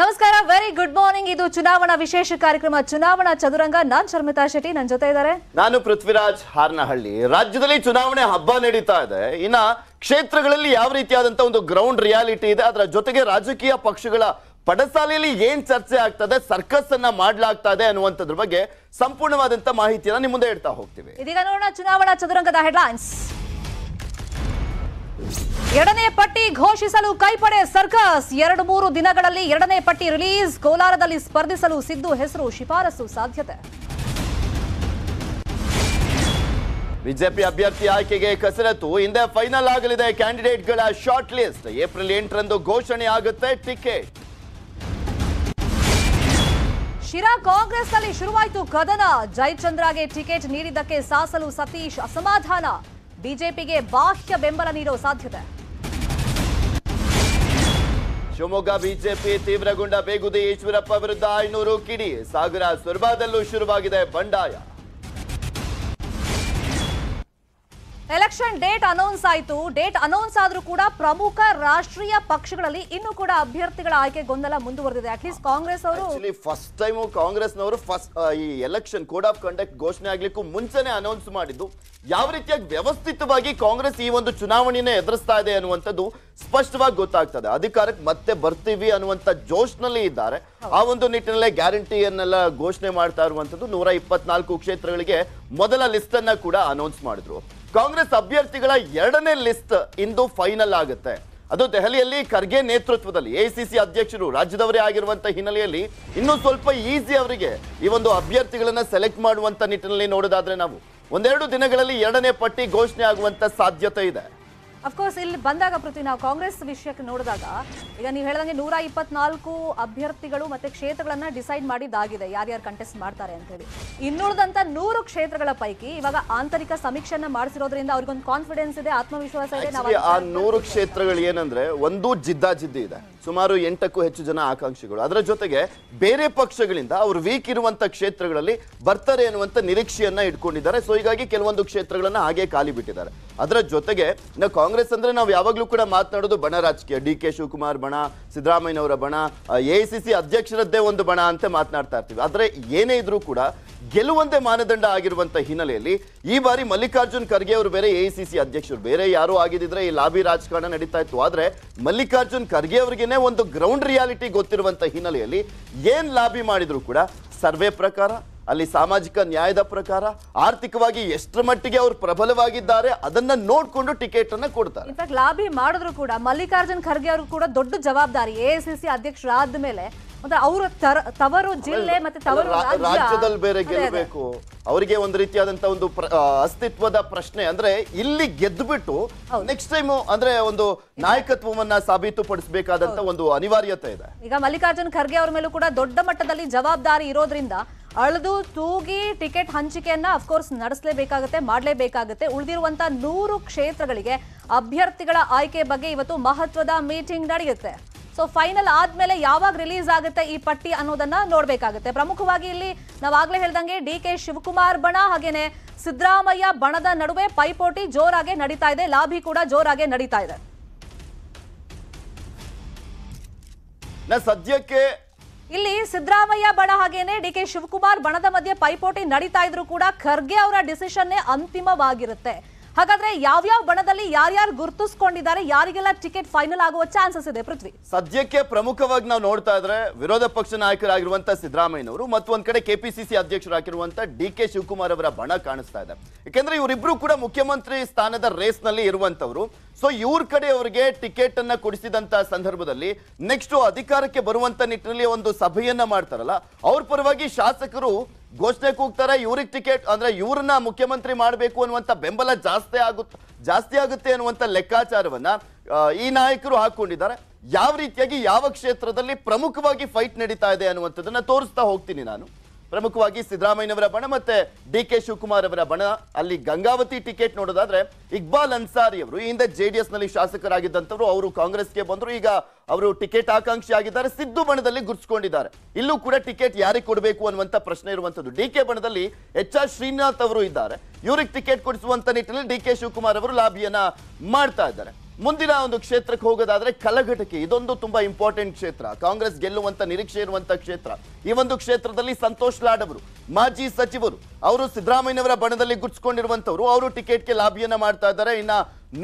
ನಮಸ್ಕಾರ very good morning ಇದು ಚುನಾವಣಾ ವಿಶೇಷ ಕಾರ್ಯಕ್ರಮ ಚುನಾವಣಾ ಚದುರಂಗ ನಾನು ಶರ್ಮಿತಾ ಶೆಟ್ಟಿ ನನ್ನ ಜೊತೆ ಇದ್ದಾರೆ ನಾನು ಪೃಥ್ವಿರಾಜ್ ಹಾರ್ನಹಳ್ಳಿ ರಾಜ್ಯದಲ್ಲಿ ಚುನಾವಣೆ ಹಬ್ಬ ನಡೀತಾ ಇದೆ ಇನ್ನ ಕ್ಷೇತ್ರಗಳಲ್ಲಿ ಯಾವ ರೀತಿಯಾದಂತ ಒಂದು ಗ್ರೌಂಡ್ ರಿಯಾಲಿಟಿ ಇದೆ ಅದರ ಜೊತೆಗೆ ರಾಜಕೀಯ ಪಕ್ಷಗಳ ಪಡಸಾಲೆಯಲ್ಲಿ ಏನು ಚರ್ಚೆ ಆಗ್ತದೆ ಸರ್ಕಸ್ ಅನ್ನು ಮಾಡಲಾಗ್ತಾ ಇದೆ ಅನ್ನುವಂತದ್ರ ಬಗ್ಗೆ ಸಂಪೂರ್ಣವಾದಂತ ಮಾಹಿತಿಯನ್ನು ನಿಮ್ಮ ಮುಂದೆ ಇಡ್ತಾ ಹೋಗ್ತೀವಿ ಇದೀಗ ನೋಡೋಣ ಚುನಾವಣಾ ಚದುರಂಗದ ಹೆಡ್‌ಲೈನ್ಸ್ ಎರಡನೇ ಪಟ್ಟಿ ಘೋಷಿಸಲು ಕೈಪಡೆ ಸರ್ಕಸ್ ಎರಡು ಮೂರು ದಿನಗಳಲ್ಲಿ ಎರಡನೇ ಪಟ್ಟಿ ರಿಲೀಸ್ ಕೋಲಾರದಲ್ಲಿ ಸ್ಪರ್ಧಿಸಲು ಸಿದ್ದು ಹೆಸರು ಶಿಫಾರಸು ಸಾಧ್ಯತೆ ಬಿಜೆಪಿ ಅಭ್ಯರ್ಥಿ ಆಯ್ಕೆಗೆ ಕಸರತ್ತು ಇಂದೇ ಫೈನಲ್ ಆಗಲಿದೆ ಕ್ಯಾಂಡಿಡೇಟ್ಗಳ ಶಾರ್ಟ್ ಲಿಸ್ಟ್ ಏಪ್ರಿಲ್ 8ರಂದು ಘೋಷಣೆ ಆಗುತ್ತೆ ಟಿಕೆಟ್ ಶಿರಾ ಕಾಂಗ್ರೆಸ್ನಲ್ಲಿ ಶುರುವಾಯಿತು ಕದನ ಜಯಚಂದ್ರಗೆ ಟಿಕೆಟ್ ನೀಡಿದ್ದಕ್ಕೆ ಸಾಸಲು ಸತೀಶ್ ಅಸಮಾಧಾನ ಬಿಜೆಪಿಗೆ ಬಾಹ್ಯ ಬೆಂಬಲ ನೀಡೋ ಸಾಧ್ಯತೆ ಶಿವಮೊಗ್ಗ ಬಿಜೆಪಿ ತೀವ್ರಗೊಂಡ ಬೇಗುದಿ ಈಶ್ವರಪ್ಪ ವಿರುದ್ಧ 500 ಕಿಡಿ ಸಾಗರ ಸುರಬಾದಲ್ಲೂ ಶುರುವಾಗಿದೆ ಬಂಡಾಯ ಎಲೆಕ್ಷನ್ ಡೇಟ್ ಅನೌನ್ಸ್ ಆಯಿತು ಡೇಟ್ ಅನೌನ್ಸ್ ಆದರೂ ಕೂಡ ಪ್ರಮುಖ ರಾಷ್ಟ್ರೀಯ ಪಕ್ಷಗಳಲ್ಲಿ ಇನ್ನೂ ಕೂಡ ಅಭ್ಯರ್ಥಿಗಳ ಆಯ್ಕೆ ಗೊಂದಲ ಮುಂದುವರೆದಿದೆ ಅಟ್ಲೀಸ್ಟ್ ಕಾಂಗ್ರೆಸ್ ಅವರು ಆಕ್ಚುಲಿ ಫಸ್ಟ್ ಟೈಮ್ ಕಾಂಗ್ರೆಸ್ನವರು ಫಸ್ಟ್ ಈ ಎಲೆಕ್ಷನ್ ಕೋಡ್ ಆಫ್ ಕಂಡಕ್ಟ್ ಘೋಷಣೆ ಆಗಲಿಕ್ಕೂ ಮುಂಚೆನೇ ಅನೌನ್ಸ್ ಮಾಡಿದ್ದು ಯಾವ ರೀತಿಯಾಗಿ ವ್ಯವಸ್ಥಿತವಾಗಿ ಕಾಂಗ್ರೆಸ್ ಈ ಒಂದು ಚುನಾವಣೆಯನ್ನು ಎದುರಿಸ್ತಾ ಇದೆ ಅನ್ನುವಂಥದ್ದು ಸ್ಪಷ್ಟವಾಗಿ ಗೊತ್ತಾಗ್ತದೆ ಅಧಿಕಾರಕ್ಕೆ ಮತ್ತೆ ಬರ್ತೀವಿ ಅನ್ನುವಂಥ ಜೋಶ್ನಲ್ಲಿ ಇದ್ದಾರೆ ಆ ಒಂದು ನಿಟ್ಟಿನಲ್ಲೇ ಗ್ಯಾರಂಟಿಯನ್ನೆಲ್ಲ ಘೋಷಣೆ ಮಾಡ್ತಾ ಇರುವಂಥದ್ದು 124 ಕ್ಷೇತ್ರಗಳಿಗೆ ಮೊದಲ ಲಿಸ್ಟ್ ಅನ್ನ ಕೂಡ ಅನೌನ್ಸ್ ಮಾಡಿದ್ರು ಕಾಂಗ್ರೆಸ್ ಅಭ್ಯರ್ಥಿಗಳ ಎರಡನೇ ಲಿಸ್ಟ್ ಇಂದು ಫೈನಲ್ ಆಗುತ್ತೆ ಅದು ದೆಹಲಿಯಲ್ಲಿ ಖರ್ಗೆ ನೇತೃತ್ವದಲ್ಲಿ ಎಐಸಿಸಿ ಅಧ್ಯಕ್ಷರು ರಾಜ್ಯದವರೇ ಆಗಿರುವಂತಹ ಹಿನ್ನೆಲೆಯಲ್ಲಿ ಇನ್ನೂ ಸ್ವಲ್ಪ ಈಸಿ ಅವರಿಗೆ ಈ ಒಂದು ಅಭ್ಯರ್ಥಿಗಳನ್ನ ಸೆಲೆಕ್ಟ್ ಮಾಡುವಂತ ನಿಟ್ಟಿನಲ್ಲಿ ನೋಡೋದಾದ್ರೆ ನಾವು ಒಂದೆರಡು ದಿನಗಳಲ್ಲಿ ಎರಡನೇ ಪಟ್ಟಿ ಘೋಷಣೆ ಆಗುವಂತ ಸಾಧ್ಯತೆ ಇದೆ ಆಫ್ ಕೋರ್ಸ್ ಇಲ್ಲಿ ಬಂದಾಗ ಪ್ರತಿ ನಾವು ಕಾಂಗ್ರೆಸ್ ವಿಷಯಕ್ಕೆ ನೋಡಿದಾಗ ಈಗ ನೀವು ಹೇಳಿದಂಗೆ 124 ಅಭ್ಯರ್ಥಿಗಳು ಮತ್ತೆ ಕ್ಷೇತ್ರಗಳನ್ನ ಡಿಸೈಡ್ ಮಾಡಿದ್ದಾಗಿದೆ ಯಾರ್ಯಾರು ಕಂಟೆಸ್ಟ್ ಮಾಡ್ತಾರೆ ಅಂತ ಹೇಳಿ ಇನ್ನುಳಿದಂತ 100 ಕ್ಷೇತ್ರಗಳ ಪೈಕಿ ಇವಾಗ ಆಂತರಿಕ ಸಮೀಕ್ಷೆಯನ್ನ ಮಾಡಿಸಿರೋದ್ರಿಂದ ಅವ್ರಿಗೊಂದು ಕಾನ್ಫಿಡೆನ್ಸ್ ಇದೆ ಆತ್ಮವಿಶ್ವಾಸ ಇದೆ ನಾವು ಆ 100 ಕ್ಷೇತ್ರಗಳು ಏನಂದ್ರೆ ಒಂದು ಜಿದ್ದಾಜಿದ್ದಿ ಇದೆ ಸುಮಾರು 8ಕ್ಕೂ ಹೆಚ್ಚು ಜನ ಆಕಾಂಕ್ಷಿಗಳು ಅದರ ಜೊತೆಗೆ ಬೇರೆ ಪಕ್ಷಗಳಿಂದ ಅವರು ವೀಕ್ ಇರುವಂತ ಕ್ಷೇತ್ರಗಳಲ್ಲಿ ಬರ್ತಾರೆ ಅನ್ನುವಂತ ನಿರೀಕ್ಷೆಯನ್ನ ಇಟ್ಕೊಂಡಿದ್ದಾರೆ ಸೊ ಹೀಗಾಗಿ ಕೆಲವೊಂದು ಕ್ಷೇತ್ರಗಳನ್ನ ಹಾಗೆ ಖಾಲಿ ಬಿಟ್ಟಿದ್ದಾರೆ ಅದರ ಜೊತೆಗೆ ಕಾಂಗ್ರೆಸ್ ಅಂದ್ರೆ ನಾವು ಯಾವಾಗಲೂ ಕೂಡ ಮಾತನಾಡೋದು ಬಣ ರಾಜಕೀಯ ಡಿ.ಕೆ. ಶಿವಕುಮಾರ್ ಬಣ ಸಿದ್ದರಾಮಯ್ಯನವರ ಬಣ ಎಐಸಿಸಿ ಅಧ್ಯಕ್ಷರದ್ದೇ ಒಂದು ಬಣ ಅಂತ ಮಾತನಾಡ್ತಾ ಇರ್ತೀವಿ ಆದರೆ ಏನೇ ಇದ್ರೂ ಕೂಡ ಗೆಲ್ಲುವಂತೆ ಮಾನದಂಡ ಆಗಿರುವಂತ ಹಿನ್ನೆಲೆಯಲ್ಲಿ ಈ ಬಾರಿ ಮಲ್ಲಿಕಾರ್ಜುನ್ ಖರ್ಗೆ ಅವರು ಬೇರೆ ಎಐಸಿಸಿ ಅಧ್ಯಕ್ಷರು ಬೇರೆ ಯಾರೋ ಆಗಿದ್ದಿದ್ರೆ ಈ ಲಾಬಿ ರಾಜಕಾರಣ ನಡೀತಾ ಇತ್ತು ಆದ್ರೆ ಮಲ್ಲಿಕಾರ್ಜುನ್ ಖರ್ಗೆ ಅವರಿಗೇನೆ ಒಂದು ಗ್ರೌಂಡ್ ರಿಯಾಲಿಟಿ ಗೊತ್ತಿರುವಂತ ಹಿನ್ನೆಲೆಯಲ್ಲಿ ಏನ್ ಲಾಬಿ ಮಾಡಿದ್ರು ಕೂಡ ಸರ್ವೆ ಪ್ರಕಾರ ಅಲ್ಲಿ ಸಾಮಾಜಿಕ ನ್ಯಾಯದ ಪ್ರಕಾರ ಆರ್ಥಿಕವಾಗಿ ಎಷ್ಟರ ಮಟ್ಟಿಗೆ ಅವರು ಪ್ರಬಲವಾಗಿದ್ದಾರೆ ಅದನ್ನ ನೋಡಿಕೊಂಡು ಟಿಕೆಟ್ ಅನ್ನು ಕೊಡ್ತಾರೆ ಇನ್ಫ್ಯಾಕ್ಟ್ ಲಾಬಿ ಮಾಡಿದ್ರು ಕೂಡ ಮಲ್ಲಿಕಾರ್ಜುನ್ ಖರ್ಗೆ ಅವರು ಕೂಡ ದೊಡ್ಡ ಜವಾಬ್ದಾರಿ ಎಐಸಿಸಿ ಅಧ್ಯಕ್ಷರಾದ ಮೇಲೆ ಮತ್ತೆ ಅವರು ತವರು ಜಿಲ್ಲೆ ಮತ್ತೆ ತವರು ರಾಜ್ಯದಲ್ಲಿ ಬೇರೆ ಗೆಲ್ಲಬೇಕು ಅವರಿಗೆ ಒಂದು ರೀತಿಯಾದಂತ ಒಂದು ಅಸ್ತಿತ್ವದ ಪ್ರಶ್ನೆ ಅಂದ್ರೆ ಇಲ್ಲಿ ಗೆದ್ದುಬಿಟ್ಟು ನೆಕ್ಸ್ಟ್ ಟೈಮ್ ಅಂದ್ರೆ ಒಂದು ನಾಯಕತ್ವವನ್ನ ಸಾಬೀತುಪಡಿಸಬೇಕಾದಂತ ಒಂದು ಅನಿವಾರ್ಯತೆ ಇದೆ ಈಗ ಮಲ್ಲಿಕಾರ್ಜುನ್ ಖರ್ಗೆ ಅವರ ಮೇಲೂ ಕೂಡ ದೊಡ್ಡ ಮಟ್ಟದಲ್ಲಿ ಜವಾಬ್ದಾರಿ ಇರೋದ್ರಿಂದ ಅಳದು ತೂಗಿ ಟಿಕೆಟ್ ಹಂಚಿಕೆಯನ್ನ ಅಫ್ಕೋರ್ಸ್ ನಡೆಸಲೇಬೇಕಾಗುತ್ತೆ ಮಾಡಲೇಬೇಕಾಗುತ್ತೆ ಉಳಿದಿರುವಂತಹ 100 ಕ್ಷೇತ್ರಗಳಿಗೆ ಅಭ್ಯರ್ಥಿಗಳ ಆಯ್ಕೆ ಬಗ್ಗೆ ಇವತ್ತು ಮಹತ್ವದ ಮೀಟಿಂಗ್ ನಡೆಯುತ್ತೆ ಸೊ ಫೈನಲ್ ಆದ್ಮೇಲೆ ಯಾವಾಗ ರಿಲೀಸ್ ಆಗುತ್ತೆ ಈ ಪಟ್ಟಿ ಅನ್ನೋದನ್ನ ನೋಡ್ಬೇಕಾಗುತ್ತೆ ಪ್ರಮುಖವಾಗಿ ಇಲ್ಲಿ ನಾವಾಗ್ಲೇ ಹೇಳ್ದಂಗೆ ಡಿ.ಕೆ. ಶಿವಕುಮಾರ್ ಬಣ ಹಾಗೇನೆ ಸಿದ್ದರಾಮಯ್ಯ ಬಣದ ನಡುವೆ ಪೈಪೋಟಿ ಜೋರಾಗೆ ನಡೀತಾ ಇದೆ ಲಾಭಿ ಕೂಡ ಜೋರಾಗೆ ನಡೀತಾ ಇದೆ ಸದ್ಯಕ್ಕೆ ಇಲ್ಲಿ ಸಿದ್ದರಾಮಯ್ಯ ಬಣ ಹಾಗೇನೆ ಡಿ.ಕೆ. ಶಿವಕುಮಾರ್ ಬಣದ ಮಧ್ಯೆ ಪೈಪೋಟಿ ನಡೀತಾ ಇದ್ರು ಕೂಡ ಖರ್ಗೆ ಅವರ ಡಿಸಿಷನ್ನೇ ಅಂತಿಮವಾಗಿರುತ್ತೆ ಹಾಗಾದ್ರೆ ಯಾವ್ಯಾವ ಬಣದಲ್ಲಿ ಯಾರ್ಯಾರು ಗುರುತಿಸ್ಕೊಂಡಿದ್ದಾರೆ ಯಾರಿಗೆಲ್ಲ ಟಿಕೆಟ್ ಫೈನಲ್ ಆಗುವ ಚಾನ್ಸಸ್ ಇದೆ ಪೃಥ್ವಿ ಸದ್ಯಕ್ಕೆ ಪ್ರಮುಖವಾಗಿ ನಾವು ನೋಡ್ತಾ ಇದ್ರೆ ವಿರೋಧ ಪಕ್ಷ ನಾಯಕರಾಗಿರುವಂತಹ ಸಿದ್ದರಾಮಯ್ಯನವರು ಮತ್ತೊಂದ್ ಕಡೆ ಕೆಪಿಸಿಸಿ ಅಧ್ಯಕ್ಷರಾಗಿರುವಂತಹ ಡಿ.ಕೆ. ಶಿವಕುಮಾರ್ ಅವರ ಬಣ ಕಾಣಿಸ್ತಾ ಇದೆ ಯಾಕೆಂದ್ರೆ ಇವರಿಬ್ರು ಕೂಡ ಮುಖ್ಯಮಂತ್ರಿ ಸ್ಥಾನದ ರೇಸ್ ನಲ್ಲಿ ಇರುವಂತವ್ರು ಸೊ ಇವ್ರ ಕಡೆ ಅವರಿಗೆ ಟಿಕೆಟ್ ಅನ್ನ ಕೊಡಿಸಿದಂತ ಸಂದರ್ಭದಲ್ಲಿ ನೆಕ್ಸ್ಟ್ ಅಧಿಕಾರಕ್ಕೆ ಬರುವಂತ ನಿಟ್ಟಿನಲ್ಲಿ ಒಂದು ಸಭೆಯನ್ನ ಮಾಡ್ತಾರಲ್ಲ ಅವ್ರ ಪರವಾಗಿ ಶಾಸಕರು ಘೋಷಣೆ ಕೂಗ್ತಾರೆ ಇವ್ರಿಗೆ ಟಿಕೆಟ್ ಅಂದ್ರೆ ಇವ್ರನ್ನ ಮುಖ್ಯಮಂತ್ರಿ ಮಾಡಬೇಕು ಅನ್ನುವಂತ ಬೆಂಬಲ ಜಾಸ್ತಿ ಆಗುತ್ತೆ ಅನ್ನುವಂತ ಲೆಕ್ಕಾಚಾರವನ್ನ ಈ ನಾಯಕರು ಹಾಕೊಂಡಿದ್ದಾರೆ ಯಾವ ರೀತಿಯಾಗಿ ಯಾವ ಕ್ಷೇತ್ರದಲ್ಲಿ ಪ್ರಮುಖವಾಗಿ ಫೈಟ್ ನಡೀತಾ ಇದೆ ಅನ್ನುವಂಥದ್ದನ್ನ ತೋರಿಸ್ತಾ ಹೋಗ್ತೀನಿ ನಾನು ಪ್ರಮುಖವಾಗಿ ಸಿದ್ದರಾಮಯ್ಯನವರ ಬಣ ಮತ್ತೆ ಡಿ.ಕೆ. ಶಿವಕುಮಾರ್ ಅವರ ಬಣ ಅಲ್ಲಿ ಗಂಗಾವತಿ ಟಿಕೆಟ್ ನೋಡೋದಾದ್ರೆ ಇಕ್ಬಾಲ್ ಅನ್ಸಾರಿ ಅವರು ಈ ಹಿಂದೆ ಜೆಡಿಎಸ್ ನಲ್ಲಿ ಶಾಸಕರಾಗಿದ್ದಂಥವ್ರು ಅವರು ಕಾಂಗ್ರೆಸ್ಗೆ ಬಂದ್ರು ಈಗ ಅವರು ಟಿಕೆಟ್ ಆಕಾಂಕ್ಷಿ ಆಗಿದ್ದಾರೆ ಸಿದ್ದು ಬಣದಲ್ಲಿ ಗುರುತಿಸಿಕೊಂಡಿದ್ದಾರೆ ಇಲ್ಲೂ ಕೂಡ ಟಿಕೆಟ್ ಯಾರಿಗೆ ಕೊಡಬೇಕು ಅನ್ನುವಂತ ಪ್ರಶ್ನೆ ಇರುವಂಥದ್ದು ಡಿ.ಕೆ. ಬಣದಲ್ಲಿ ಎಚ್.ಆರ್. ಶ್ರೀನಾಥ್ ಅವರು ಇದ್ದಾರೆ ಇವ್ರಿಗೆ ಟಿಕೆಟ್ ಕೊಡಿಸುವಂತ ನಿಟ್ಟಿನಲ್ಲಿ ಡಿ.ಕೆ. ಶಿವಕುಮಾರ್ ಅವರು ಲಾಬಿಯನ್ನ ಮಾಡ್ತಾ ಇದ್ದಾರೆ ಮುಂದಿನ ಒಂದು ಕ್ಷೇತ್ರಕ್ಕೆ ಹೋಗೋದಾದ್ರೆ ಕಲಘಟಕಿ, ಇದೊಂದು ತುಂಬಾ ಇಂಪಾರ್ಟೆಂಟ್ ಕ್ಷೇತ್ರ, ಕಾಂಗ್ರೆಸ್ ಗೆಲ್ಲುವಂತ ನಿರೀಕ್ಷೆ ಇರುವಂತ ಕ್ಷೇತ್ರ. ಈ ಒಂದು ಕ್ಷೇತ್ರದಲ್ಲಿ ಸಂತೋಷ್ ಲಾಡ್ ಅವರು ಮಾಜಿ ಸಚಿವರು, ಅವರು ಸಿದ್ದರಾಮಯ್ಯನವರ ಬಣದಲ್ಲಿ ಗುಡ್ಸ್ಕೊಂಡಿರುವಂತವರು, ಅವರು ಟಿಕೆಟ್ಗೆ ಲಾಬಿಯನ್ನ ಮಾಡ್ತಾ ಇದ್ದಾರೆ. ಇನ್ನ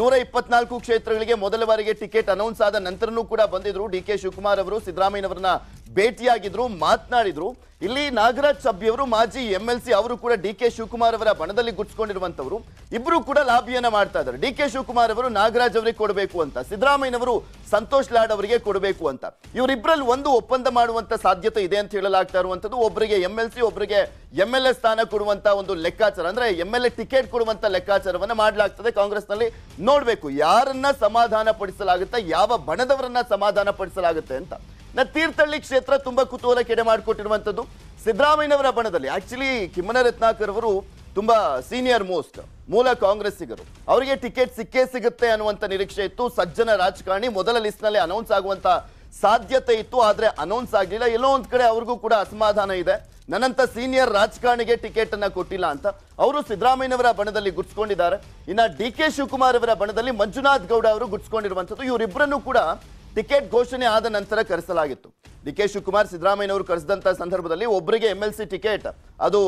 124 ಕ್ಷೇತ್ರಗಳಿಗೆ ಮೊದಲ ಬಾರಿಗೆ ಟಿಕೆಟ್ ಅನೌನ್ಸ್ ಆದ ನಂತರನೂ ಕೂಡ ಬಂದಿದ್ರು. ಡಿ.ಕೆ. ಶಿವಕುಮಾರ್ ಅವರು ಸಿದ್ದರಾಮಯ್ಯನವರನ್ನ ಭೇಟಿಯಾಗಿದ್ರು, ಮಾತನಾಡಿದ್ರು. ಇಲ್ಲಿ ನಾಗರಾಜ್ ಸಭ್ಯವರು ಮಾಜಿ ಎಂಎಲ್ಸಿ, ಅವರು ಕೂಡ ಡಿ.ಕೆ. ಶಿವಕುಮಾರ್ ಅವರ ಬಣದಲ್ಲಿ ಗುಡ್ಸ್ಕೊಂಡಿರುವಂತವರು, ಇಬ್ರು ಕೂಡ ಲಾಬಿಯನ್ನ ಮಾಡ್ತಾ ಇದ್ದಾರೆ. ಡಿ.ಕೆ. ಶಿವಕುಮಾರ್ ಅವರು ನಾಗರಾಜ್ ಅವರಿಗೆ ಕೊಡಬೇಕು ಅಂತ, ಸಿದ್ದರಾಮಯ್ಯನವರು ಸಂತೋಷ್ ಲಾಡ್ ಅವರಿಗೆ ಕೊಡಬೇಕು ಅಂತ. ಇವರಿಬ್ಬರಲ್ಲಿ ಒಂದು ಒಪ್ಪಂದ ಮಾಡುವಂತ ಸಾಧ್ಯತೆ ಇದೆ ಅಂತ ಹೇಳಲಾಗ್ತಾ ಇರುವಂತದ್ದು. ಒಬ್ಬರಿಗೆ ಎಂಎಲ್ಸಿ, ಒಬ್ಬರಿಗೆ ಎಂಎಲ್ಎ ಸ್ಥಾನ ಕೊಡುವಂತ ಒಂದು ಲೆಕ್ಕಾಚಾರ, ಅಂದ್ರೆ ಎಂಎಲ್ಎ ಟಿಕೆಟ್ ಕೊಡುವಂತ ಲೆಕ್ಕಾಚಾರವನ್ನ ಮಾಡಲಾಗ್ತದೆ ಕಾಂಗ್ರೆಸ್ನಲ್ಲಿ. ನೋಡ್ಬೇಕು ಯಾರನ್ನ ಸಮಾಧಾನ ಪಡಿಸಲಾಗುತ್ತೆ, ಯಾವ ಬಣದವರನ್ನ ಸಮಾಧಾನ ಪಡಿಸಲಾಗುತ್ತೆ ಅಂತ. ತೀರ್ಥಹಳ್ಳಿ ಕ್ಷೇತ್ರ ತುಂಬಾ ಕುತೂಹಲ ಕೆಡೆ ಮಾಡಿಕೊಟ್ಟಿರುವಂತದ್ದು. ಸಿದ್ದರಾಮಯ್ಯನವರ ಬಣದಲ್ಲಿ ಆಕ್ಚುಲಿ ಕಿಮ್ಮನ ರತ್ನಾಕರ್ ಅವರು ತುಂಬಾ ಸೀನಿಯರ್ ಮೋಸ್ಟ್ ಮೂಲ ಕಾಂಗ್ರೆಸ್ಸಿಗರು, ಅವರಿಗೆ ಟಿಕೆಟ್ ಸಿಕ್ಕೇ ಸಿಗುತ್ತೆ ಅನ್ನುವಂತ ನಿರೀಕ್ಷೆ ಇತ್ತು. ಸಜ್ಜನ ರಾಜಕಾರಣಿ ಮೊದಲ ಲಿಸ್ಟ್ ನಲ್ಲಿ ಅನೌನ್ಸ್ ಆಗುವಂತ ಸಾಧ್ಯತೆ ಇತ್ತು, ಆದ್ರೆ ಅನೌನ್ಸ್ ಆಗ್ಲಿಲ್ಲ. ಎಲ್ಲೋ ಒಂದ್ ಕಡೆ ಅವ್ರಿಗೂ ಕೂಡ ಅಸಮಾಧಾನ ಇದೆ, ನನ್ನಂತ ಸೀನಿಯರ್ ರಾಜಕಾರಣಿಗೆ ಟಿಕೆಟ್ ಅನ್ನ ಕೊಟ್ಟಿಲ್ಲ ಅಂತ. ಅವರು ಸಿದ್ದರಾಮಯ್ಯನವರ ಬಣದಲ್ಲಿ ಗುಡ್ಸ್ಕೊಂಡಿದ್ದಾರೆ. ಇನ್ನ ಡಿ.ಕೆ. ಶಿವಕುಮಾರ್ ಅವರ ಬಣದಲ್ಲಿ ಮಂಜುನಾಥ್ ಗೌಡ ಅವರು ಗುಡ್ಸ್ಕೊಂಡಿರುವಂತದ್ದು. ಇವರಿಬ್ಬರನ್ನು ಕೂಡ ಟಿಕೆಟ್ ಘೋಷಣೆ ಆದ ನಂತರ ಕರೆಸಲಾಗಿತ್ತು. ಡಿ.ಕೆ. ಶಿವಕುಮಾರ್ ಸಿದ್ದರಾಮಯ್ಯನವರು ಕರೆಸಿದಂತ ಸಂದರ್ಭದಲ್ಲಿ ಒಬ್ಬರಿಗೆ ಎಂಎಲ್ಸಿ ಟಿಕೆಟ್, ಅದು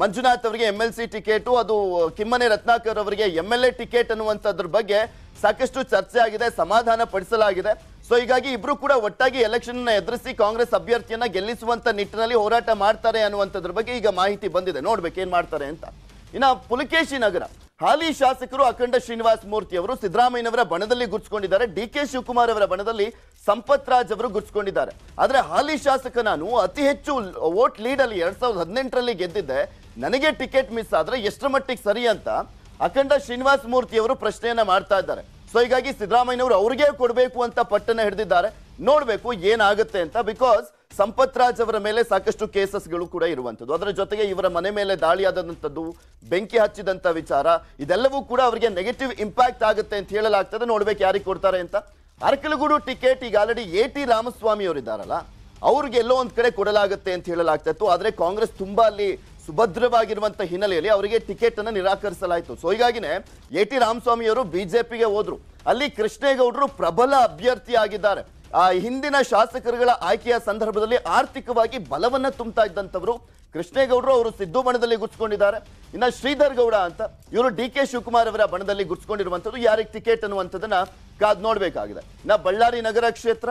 ಮಂಜುನಾಥ್ ಅವರಿಗೆ ಎಂಎಲ್ಸಿ ಟಿಕೆಟ್, ಅದು ಕಿಮ್ಮನೆ ರತ್ನಾಕರ್ ಅವರಿಗೆ ಎಂಎಲ್ಎ ಟಿಕೆಟ್ ಅನ್ನುವಂಥದ್ರ ಬಗ್ಗೆ ಸಾಕಷ್ಟು ಚರ್ಚೆ ಆಗಿದೆ, ಸಮಾಧಾನ ಪಡಿಸಲಾಗಿದೆ. ಸೊ ಹೀಗಾಗಿ ಇಬ್ರು ಕೂಡ ಒಟ್ಟಾಗಿ ಎಲೆಕ್ಷನ್ ಅನ್ನ ಎದುರಿಸಿ ಕಾಂಗ್ರೆಸ್ ಅಭ್ಯರ್ಥಿಯನ್ನ ಗೆಲ್ಲಿಸುವಂತ ನಿಟ್ಟಿನಲ್ಲಿ ಹೋರಾಟ ಮಾಡ್ತಾರೆ ಅನ್ನುವಂಥದ್ರ ಬಗ್ಗೆ ಈಗ ಮಾಹಿತಿ ಬಂದಿದೆ. ನೋಡ್ಬೇಕು ಏನ್ ಮಾಡ್ತಾರೆ ಅಂತ. ಇನ್ನ ಪುಲಕೇಶಿ ನಗರ ಹಾಲಿ ಶಾಸಕರು ಅಖಂಡ ಶ್ರೀನಿವಾಸ್ ಮೂರ್ತಿ ಅವರು ಸಿದ್ದರಾಮಯ್ಯನವರ ಬಣದಲ್ಲಿ ಗುಡ್ಸ್ಕೊಂಡಿದ್ದಾರೆ. ಡಿ.ಕೆ. ಶಿವಕುಮಾರ್ ಅವರ ಬಣದಲ್ಲಿ ಸಂಪತ್ ರಾಜ್ ಅವರು ಗುಡ್ಸ್ಕೊಂಡಿದ್ದಾರೆ. ಆದ್ರೆ ಹಾಲಿ ಶಾಸಕ ನಾನು ಅತಿ ಹೆಚ್ಚು ವೋಟ್ ಲೀಡ್ ಅಲ್ಲಿ 2018ರಲ್ಲಿ ಗೆದ್ದಿದ್ದೆ, ನನಗೆ ಟಿಕೆಟ್ ಮಿಸ್ ಆದ್ರೆ ಎಷ್ಟರ ಮಟ್ಟಿಗೆ ಸರಿ ಅಂತ ಅಖಂಡ ಶ್ರೀನಿವಾಸ್ ಮೂರ್ತಿ ಅವರು ಪ್ರಶ್ನೆಯನ್ನ ಮಾಡ್ತಾ ಇದ್ದಾರೆ. ಸೊ ಹೀಗಾಗಿ ಸಿದ್ದರಾಮಯ್ಯನವರು ಅವ್ರಿಗೆ ಕೊಡಬೇಕು ಅಂತ ಪಟ್ಟಣ ಹಿಡಿದಿದ್ದಾರೆ. ನೋಡ್ಬೇಕು ಏನಾಗುತ್ತೆ ಅಂತ. ಬಿಕಾಸ್ ಸಂಪತ್ ರಾಜ್ ಅವರ ಮೇಲೆ ಸಾಕಷ್ಟು ಕೇಸಸ್ಗಳು ಕೂಡ ಇರುವಂಥದ್ದು, ಅದರ ಜೊತೆಗೆ ಇವರ ಮನೆ ಮೇಲೆ ದಾಳಿಯಾದಂಥದ್ದು, ಬೆಂಕಿ ಹಚ್ಚಿದಂಥ ವಿಚಾರ, ಇದೆಲ್ಲವೂ ಕೂಡ ಅವರಿಗೆ ನೆಗೆಟಿವ್ ಇಂಪ್ಯಾಕ್ಟ್ ಆಗುತ್ತೆ ಅಂತ ಹೇಳಲಾಗ್ತದೆ. ನೋಡ್ಬೇಕು ಯಾರಿಗೆ ಕೊಡ್ತಾರೆ ಅಂತ. ಅರಕಲಗೂಡು ಟಿಕೆಟ್ ಈಗ ಆಲ್ರೆಡಿ A.T. ರಾಮಸ್ವಾಮಿ ಅವರಿದ್ದಾರಲ್ಲ, ಅವ್ರಿಗೆ ಎಲ್ಲೋ ಒಂದ್ ಕಡೆ ಕೊಡಲಾಗುತ್ತೆ ಅಂತ ಹೇಳಲಾಗ್ತಿತ್ತು. ಆದ್ರೆ ಕಾಂಗ್ರೆಸ್ ತುಂಬಾ ಅಲ್ಲಿ ಸುಭದ್ರವಾಗಿರುವಂತಹ ಹಿನ್ನೆಲೆಯಲ್ಲಿ ಅವರಿಗೆ ಟಿಕೆಟ್ ಅನ್ನು ನಿರಾಕರಿಸಲಾಯಿತು. So ಹೀಗಾಗಿನೇ A.T. ರಾಮಸ್ವಾಮಿ ಅವರು ಬಿಜೆಪಿಗೆ ಹೋದ್ರು. ಅಲ್ಲಿ ಕೃಷ್ಣೇಗೌಡರು ಪ್ರಬಲ ಅಭ್ಯರ್ಥಿಯಾಗಿದ್ದಾರೆ. ಆ ಹಿಂದಿನ ಶಾಸಕರುಗಳ ಆಯ್ಕೆಯ ಸಂದರ್ಭದಲ್ಲಿ ಆರ್ಥಿಕವಾಗಿ ಬಲವನ್ನ ತುಂಬುತ್ತಾ ಇದ್ದಂಥವರು ಕೃಷ್ಣೇಗೌಡರು, ಅವರು ಸಿದ್ದು ಬಣದಲ್ಲಿ ಗುಡ್ಸ್ಕೊಂಡಿದ್ದಾರೆ. ಇನ್ನ ಶ್ರೀಧರ್ ಗೌಡ ಅಂತ, ಇವರು ಡಿ.ಕೆ. ಶಿವಕುಮಾರ್ ಅವರ ಬಣದಲ್ಲಿ ಗುಡ್ಸ್ಕೊಂಡಿರುವಂಥದ್ದು. ಯಾರಿಗೆ ಟಿಕೆಟ್ ಅನ್ನುವಂಥದ್ದನ್ನ ಕಾದ್ ನೋಡ್ಬೇಕಾಗಿದೆ. ಇನ್ನ ಬಳ್ಳಾರಿ ನಗರ ಕ್ಷೇತ್ರ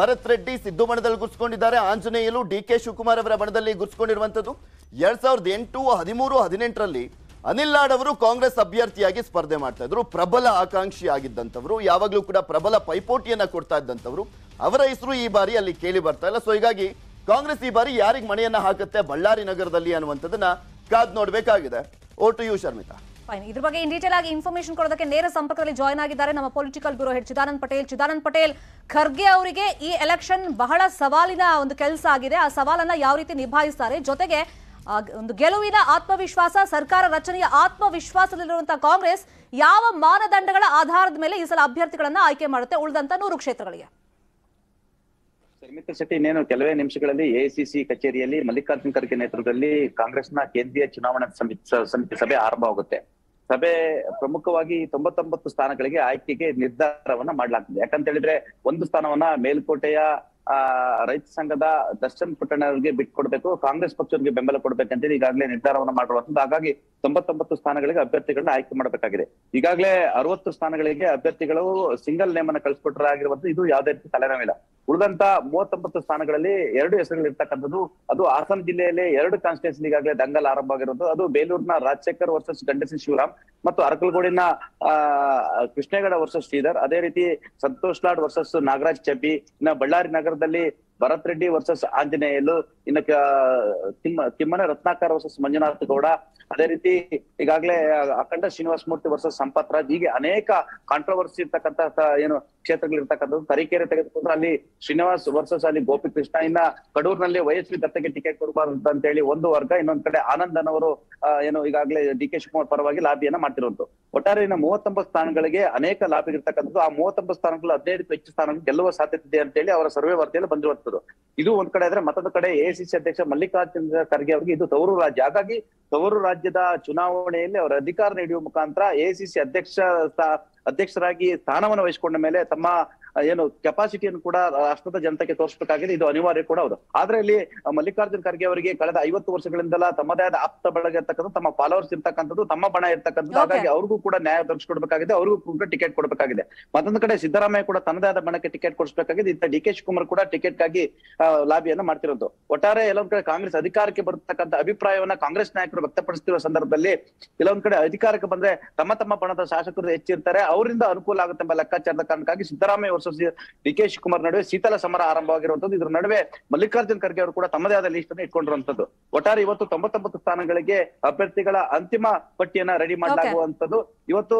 ಭರತ್ ರೆಡ್ಡಿ ಸಿದ್ದು ಬಣದಲ್ಲಿ ಗುಡ್ಸ್ಕೊಂಡಿದ್ದಾರೆ. ಆಂಜನೇಯಲು ಡಿ.ಕೆ. ಶಿವಕುಮಾರ್ ಅವರ ಬಣದಲ್ಲಿ ಗುಡ್ಸ್ಕೊಂಡಿರುವಂಥದ್ದು. 2008, 2013, 2018ರಲ್ಲಿ ಅನಿಲ್ ಲಾಡ್ ಅವರು ಕಾಂಗ್ರೆಸ್ ಅಭ್ಯರ್ಥಿಯಾಗಿ ಸ್ಪರ್ಧೆ ಮಾಡ್ತಾ ಇದ್ರು. ಪ್ರಬಲ ಆಕಾಂಕ್ಷಿ ಆಗಿದ್ದಂಥವ್ರು, ಯಾವಾಗಲೂ ಕೂಡ ಪ್ರಬಲ ಪೈಪೋಟಿಯನ್ನ ಕೊಡ್ತಾ ಇದ್ದಂಥವ್ರು. ಅವರ ಹೆಸರು ಈ ಬಾರಿ ಅಲ್ಲಿ ಕೇಳಿ ಬರ್ತಾ ಇಲ್ಲ. ಸೊ ಹೀಗಾಗಿ ಕಾಂಗ್ರೆಸ್ ಈ ಬಾರಿ ಯಾರಿಗೆ ಮಣೆಯನ್ನ ಹಾಕುತ್ತೆ ಬಳ್ಳಾರಿ ನಗರದಲ್ಲಿ ಅನ್ನುವಂಥದ್ದನ್ನ ಕಾದ್ ನೋಡ್ಬೇಕಾಗಿದೆ. ಓಟು ಯು ಶರ್ಮಿತಾ. ಫೈನ್, ಇದ್ರ ಬಗ್ಗೆ ಇನ್ ಡೀಟೇಲ್ ಆಗಿ ಇನ್ಫಾರ್ಮೇಶನ್ ಕೊಡೋದಕ್ಕೆ ನೇರ ಸಂಪರ್ಕದಲ್ಲಿ ಜಾಯ್ನ್ ಆಗಿದ್ದಾರೆ ನಮ್ಮ political bureau head Chidanand Patel. Chidanand Patel, Kharge ಅವರಿಗೆ ಈ ಎಲೆಕ್ಷನ್ ಬಹಳ ಸವಾಲಿನ ಒಂದು ಕೆಲಸ ಆಗಿದೆ. ಆ ಸವಾಲನ್ನ ಯಾವ ರೀತಿ ನಿಭಾಯಿಸ್ತಾರೆ, ಜೊತೆಗೆ ಒಂದು ಗೆಲುವಿನ ಆತ್ಮವಿಶ್ವಾಸ, ಸರ್ಕಾರ ರಚನೆಯ ಆತ್ಮವಿಶ್ವಾಸದಲ್ಲಿರುವಂತಹ ಕಾಂಗ್ರೆಸ್ ಯಾವ ಮಾನದಂಡಗಳ ಆಧಾರದ ಮೇಲೆ ಈ ಸಲ ಅಭ್ಯರ್ಥಿಗಳನ್ನ ಆಯ್ಕೆ ಮಾಡುತ್ತೆ ಉಳಿದಂತ 100 ಕ್ಷೇತ್ರಗಳಿಗೆ? ಮಿತ್ರ ಶೆಟ್ಟಿ, ಇನ್ನೇನು ಕೆಲವೇ ನಿಮಿಷಗಳಲ್ಲಿ A.I.C.C. ಕಚೇರಿಯಲ್ಲಿ ಮಲ್ಲಿಕಾರ್ಜುನ್ ಖರ್ಗೆ ನೇತೃತ್ವದಲ್ಲಿ ಕಾಂಗ್ರೆಸ್ನ ಕೇಂದ್ರೀಯ ಚುನಾವಣಾ ಸಮಿತಿ ಸಭೆ ಆರಂಭವಾಗುತ್ತೆ. ಸಭೆ ಪ್ರಮುಖವಾಗಿ 99 ಸ್ಥಾನಗಳಿಗೆ ಆಯ್ಕೆಗೆ ನಿರ್ಧಾರವನ್ನ ಮಾಡಲಾಗ್ತದೆ. ಯಾಕಂತ ಹೇಳಿದ್ರೆ ಒಂದು ಸ್ಥಾನವನ್ನ ಮೇಲ್ಕೋಟೆಯ ರೈತ ಸಂಘದ ದರ್ಶನ್ ಪುಟ್ಟಣ್ಣವರಿಗೆ ಬಿಟ್ಕೊಡ್ಬೇಕು, ಕಾಂಗ್ರೆಸ್ ಪಕ್ಷವರಿಗೆ ಬೆಂಬಲ ಕೊಡ್ಬೇಕಂತೇಳಿ ಈಗಾಗಲೇ ನಿರ್ಧಾರವನ್ನ ಮಾಡಿರುವಂತದ್ದು. ಹಾಗಾಗಿ 99 ಸ್ಥಾನಗಳಿಗೆ ಅಭ್ಯರ್ಥಿಗಳನ್ನ ಆಯ್ಕೆ ಮಾಡಬೇಕಾಗಿದೆ. ಈಗಾಗಲೇ 60 ಸ್ಥಾನಗಳಿಗೆ ಅಭ್ಯರ್ಥಿಗಳು ಸಿಂಗಲ್ ನೇಮ್ ಅನ್ನ ಕಳಿಸ್ಕೊಟ್ರಾಗಿರುವಂತದ್ದು, ಇದು ಯಾವುದೇ ರೀತಿ ತಲೆನೋವಿಲ್ಲ. ಉಳಿದಂತ 39 ಸ್ಥಾನಗಳಲ್ಲಿ 2 ಹೆಸರುಗಳು ಇರ್ತಕ್ಕಂಥದ್ದು. ಅದು ಹಾಸನ ಜಿಲ್ಲೆಯಲ್ಲಿ 2 ಕಾನ್ಸ್ಟಿಟ್ಯೂನ್ಸಿ ಈಗಾಗಲೇ ದಂಗಲ್ ಆರಂಭ ಆಗಿರೋದು. ಅದು ಬೇಲೂರಿನ ರಾಜಶೇಖರ್ ವರ್ಸಸ್ ಗಂಡಸಿನ ಶಿವರಾಮ್ ಮತ್ತು ಅರಕಲಗೂಡಿನ ಕೃಷ್ಣೇಗೌಡ ವರ್ಸಸ್ ಶ್ರೀಧರ್, ಅದೇ ರೀತಿ ಸಂತೋಷ್ ಲಾಡ್ ವರ್ಸಸ್ ನಾಗರಾಜ್ ಚಬ್ಬಿ, ಇನ್ನು ಬಳ್ಳಾರಿ ನಗರದಲ್ಲಿ ಭರತ್ ರೆಡ್ಡಿ ವರ್ಸಸ್ ಆಂಜನೇಯಲು, ಇನ್ನು ಕಿಮ್ಮನೆ ರತ್ನಾಕರ್ ವರ್ಸಸ್ ಮಂಜುನಾಥ್ ಗೌಡ, ಅದೇ ರೀತಿ ಈಗಾಗಲೇ ಅಖಂಡ ಶ್ರೀನಿವಾಸ ಮೂರ್ತಿ ವರ್ಸಸ್ ಸಂಪತ್ ರಾಜ್, ಹೀಗೆ ಅನೇಕ ಕಾಂಟ್ರವರ್ಸಿ ಇರ್ತಕ್ಕಂತ ಏನು ಕ್ಷೇತ್ರಗಳು ಇರ್ತಕ್ಕಂಥದ್ದು. ತರೀಕೆರೆ ತೆಗೆದುಕೊಂಡ್ರೆ ಅಲ್ಲಿ ಶ್ರೀನಿವಾಸ್ ವರ್ಸಸ್ ಅಲ್ಲಿ ಗೋಪಿಕೃಷ್ಣ, ಇನ್ನ ಕಡೂರ್ನಲ್ಲಿ ವೈಎಸ್ವಿ ದತ್ತಗೆ ಟಿಕೆಟ್ ಕೊಡಬಾರದು ಅಂತ ಹೇಳಿ ಒಂದು ವರ್ಗ, ಇನ್ನೊಂದ್ ಕಡೆ ಆನಂದನ್ ಅವರು ಏನು ಈಗಾಗಲೇ ಡಿ.ಕೆ. ಶಿವಕುಮಾರ್ ಪರವಾಗಿ ಲಾಬಿಯನ್ನ ಮಾಡ್ತಿರುವಂತ. ಒಟ್ಟಾರೆ ಇನ್ನು 39 ಸ್ಥಾನಗಳಿಗೆ ಅನೇಕ ಲಾಭಿ ಇರ್ತಕ್ಕಂಥದ್ದು. ಆ 39 ಸ್ಥಾನಗಳು 15ಕ್ಕೂ ಹೆಚ್ಚು ಸ್ಥಾನಗಳು ಗೆಲ್ಲುವ ಸಾಧ್ಯತೆ ಇದೆ ಅಂತ ಹೇಳಿ ಅವರ ಸರ್ವೆ ವರದಿಯಲ್ಲಿ ಬಂದಿರುವಂತದ್ದು. ಇದು ಒಂದ್ ಕಡೆ ಆದ್ರೆ, ಮತ್ತೊಂದು ಕಡೆ A.I.C.C. ಅಧ್ಯಕ್ಷ ಮಲ್ಲಿಕಾರ್ಜುನ್ ಖರ್ಗೆ ಅವರಿಗೆ ಇದು ತವರು ರಾಜ್ಯ. ಹಾಗಾಗಿ ತವರು ರಾಜ್ಯದ ಚುನಾವಣೆಯಲ್ಲಿ ಅವರ ಅಧಿಕಾರ ನೀಡುವ ಮುಖಾಂತರ A.I.C.C. ಅಧ್ಯಕ್ಷ ಅಧ್ಯಕ್ಷರಾಗಿ ಸ್ಥಾನವನ್ನು ವಹಿಸಿಕೊಂಡ ಮೇಲೆ ತಮ್ಮ ಏನು ಕೆಪಾಸಿಟಿಯನ್ನು ಕೂಡ ರಾಷ್ಟ್ರದ ಜನತೆಗೆ ತೋರಿಸಬೇಕಾಗಿದೆ. ಇದು ಅನಿವಾರ್ಯ ಕೂಡ ಹೌದು. ಆದ್ರೆ ಇಲ್ಲಿ ಮಲ್ಲಿಕಾರ್ಜುನ್ ಖರ್ಗೆ ಅವರಿಗೆ ಕಳೆದ 50 ವರ್ಷಗಳಿಂದಲ ತಮ್ಮದೇ ಆದ ಆಪ್ತ ಬಳಗ ಇರ್ತಕ್ಕಂಥ ತಮ್ಮ ಫಾಲೋವರ್ಸ್ ಇರ್ತಕ್ಕಂಥದ್ದು ತಮ್ಮ ಬಣ ಇರ್ತಕ್ಕಂಥದ್ದು, ಹಾಗಾಗಿ ಅವ್ರಿಗೂ ಕೂಡ ನ್ಯಾಯ ದೊರಕಿಸ್ಕೊಡ್ಬೇಕಾಗಿದೆ, ಅವ್ರಿಗೂ ಕೂಡ ಟಿಕೆಟ್ ಕೊಡಬೇಕಾಗಿದೆ. ಮತ್ತೊಂದು ಕಡೆ ಸಿದ್ದರಾಮಯ್ಯ ಕೂಡ ತನ್ನದೇ ಆದ ಬಣಕ್ಕೆ ಟಿಕೆಟ್ ಕೊಡಿಸಬೇಕಾಗಿದೆ. ಇಂತ ಡಿ ಕೆ ಶಿವಕುಮಾರ್ ಕೂಡ ಟಿಕೆಟ್ಗಾಗಿ ಲಾಬಿಯನ್ನ ಮಾಡ್ತಿರೋದು. ಒಟ್ಟಾರೆ ಎಲ್ಲೊಂದ್ ಕಡೆ ಕಾಂಗ್ರೆಸ್ ಅಧಿಕಾರಕ್ಕೆ ಬರ್ತಕ್ಕಂಥ ಅಭಿಪ್ರಾಯವನ್ನ ಕಾಂಗ್ರೆಸ್ ನಾಯಕರು ವ್ಯಕ್ತಪಡಿಸುತ್ತಿರುವ ಸಂದರ್ಭದಲ್ಲಿ ಕೆಲವೊಂದ್ ಕಡೆ ಅಧಿಕಾರಕ್ಕೆ ಬಂದ್ರೆ ತಮ್ಮ ತಮ್ಮ ಬಣದ ಶಾಸಕರು ಹೆಚ್ಚಿರ್ತಾರೆ, ಅವರಿಂದ ಅನುಕೂಲ ಆಗುತ್ತೆಂಬ ಲೆಕ್ಕಾಚಾರದ ಕಾರಣಕ್ಕಾಗಿ Siddaramaiah versus D K Shivakumar ನಡುವೆ ಶೀತಲ ಸಮರ ಆರಂಭವಾಗಿರುವಂತದ್ದು. ಇದ್ರ ನಡುವೆ ಮಲ್ಲಿಕಾರ್ಜುನ್ ಖರ್ಗೆ ಅವರು ಕೂಡ ತಮ್ಮದೇ ಆದ ಲೀಸ್ಟ್ ಅನ್ನು ಇಟ್ಕೊಂಡಿರುವಂತದ್ದು. ಒಟ್ಟಾರೆ ಇವತ್ತು 99 ಸ್ಥಾನಗಳಿಗೆ ಅಭ್ಯರ್ಥಿಗಳ ಅಂತಿಮ ಪಟ್ಟಿಯನ್ನ ರೆಡಿ ಮಾಡಲಾಗುವಂತದ್ದು. ಇವತ್ತು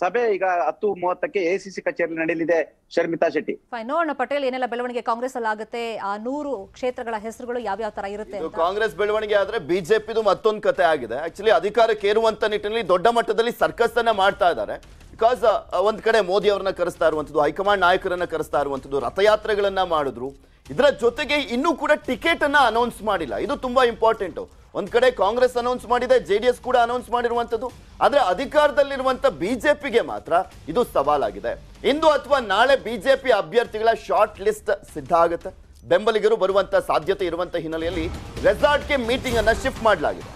ಸಭೆ ಈಗ 10:30ಕ್ಕೆ ಎಸಿಸಿ ಕಚೇರಿಯಲ್ಲಿ ನಡೆಯಲಿದೆ. ಶರ್ಮಿತಾ ಶೆಟ್ಟಿ, ನೋಡೋಣ ಪಟೇಲ್ ಏನೆಲ್ಲ ಬೆಳವಣಿಗೆ ಕಾಂಗ್ರೆಸ್ ಅಲ್ಲಿ ಆಗುತ್ತೆ, ಆ 100 ಕ್ಷೇತ್ರಗಳ ಹೆಸರುಗಳು ಯಾವ್ಯಾವ ತರ ಇರುತ್ತೆ. ಕಾಂಗ್ರೆಸ್ ಬೆಳವಣಿಗೆ ಆದ್ರೆ ಬಿಜೆಪಿದು ಮತ್ತೊಂದು ಕತೆ ಆಗಿದೆ. ಆಕ್ಚುಲಿ ಅಧಿಕಾರಕ್ಕೆ ಏರುವಂತ ನಿಟ್ಟಿನಲ್ಲಿ ದೊಡ್ಡ ಮಟ್ಟದಲ್ಲಿ ಸರ್ಕಸ್ ಅನ್ನ ಮಾಡ್ತಾ ಇದ್ದಾರೆ. ಬಿಕಾಸ್ ಒಂದ್ ಕಡೆ ಮೋದಿ ಅವ್ರನ್ನ ಕರೆಸ್ತಾ ಇರುವಂತದ್ದು, ಹೈಕಮಾಂಡ್ ನಾಯಕರನ್ನ ಕರೆಸ್ತಾ ಇರುವಂತದ್ದು, ರಥಯಾತ್ರೆಗಳನ್ನ ಮಾಡಿದ್ರು. ಇದರ ಜೊತೆಗೆ ಇನ್ನೂ ಕೂಡ ಟಿಕೆಟ್ ಅನ್ನ ಅನೌನ್ಸ್ ಮಾಡಿಲ್ಲ. ಇದು ತುಂಬಾ ಇಂಪಾರ್ಟೆಂಟ್. ಒಂದ್ ಕಡೆ ಕಾಂಗ್ರೆಸ್ ಅನೌನ್ಸ್ ಮಾಡಿದೆ, ಜೆಡಿಎಸ್ ಕೂಡ ಅನೌನ್ಸ್ ಮಾಡಿರುವಂತದ್ದು. ಆದ್ರೆ ಅಧಿಕಾರದಲ್ಲಿರುವಂತ ಬಿಜೆಪಿಗೆ ಮಾತ್ರ ಇದು ಸವಾಲಾಗಿದೆ. ಇಂದು ಅಥವಾ ನಾಳೆ ಬಿಜೆಪಿ ಅಭ್ಯರ್ಥಿಗಳ ಶಾರ್ಟ್ ಲಿಸ್ಟ್ ಸಿದ್ಧ ಆಗುತ್ತೆ. ಬೆಂಬಲಿಗರು ಬರುವಂತ ಸಾಧ್ಯತೆ ಇರುವಂತ ಹಿನ್ನೆಲೆಯಲ್ಲಿ ರೆಸಾರ್ಟ್ಗೆ ಮೀಟಿಂಗ್ ಅನ್ನ ಶಿಫ್ಟ್ ಮಾಡಲಾಗಿದೆ.